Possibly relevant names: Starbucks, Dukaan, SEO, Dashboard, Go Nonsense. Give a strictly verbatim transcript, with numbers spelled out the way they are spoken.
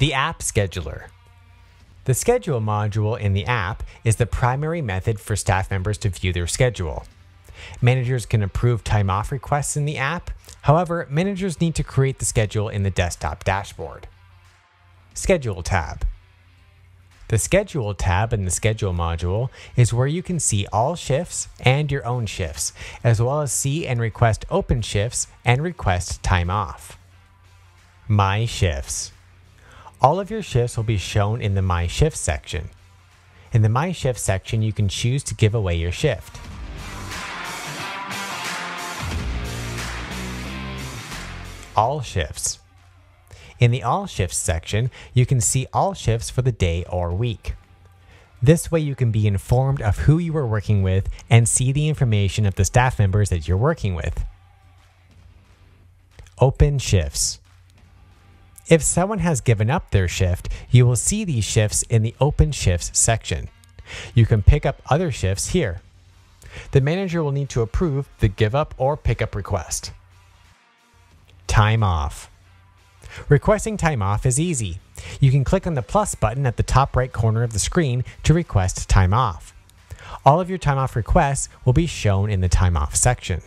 The App Scheduler. The schedule module in the app is the primary method for staff members to view their schedule. Managers can approve time off requests in the app. However, managers need to create the schedule in the desktop dashboard. Schedule tab. The Schedule tab in the Schedule module is where you can see all shifts and your own shifts, as well as see and request open shifts and request time off. My Shifts. All of your shifts will be shown in the My Shifts section. In the My Shifts section, you can choose to give away your shift. All Shifts. In the All Shifts section, you can see all shifts for the day or week. This way you can be informed of who you are working with and see the information of the staff members that you're working with. Open Shifts. If someone has given up their shift, you will see these shifts in the Open Shifts section. You can pick up other shifts here. The manager will need to approve the give up or pick up request. Time off. Requesting time off is easy. You can click on the plus button at the top right corner of the screen to request time off. All of your time off requests will be shown in the time off section.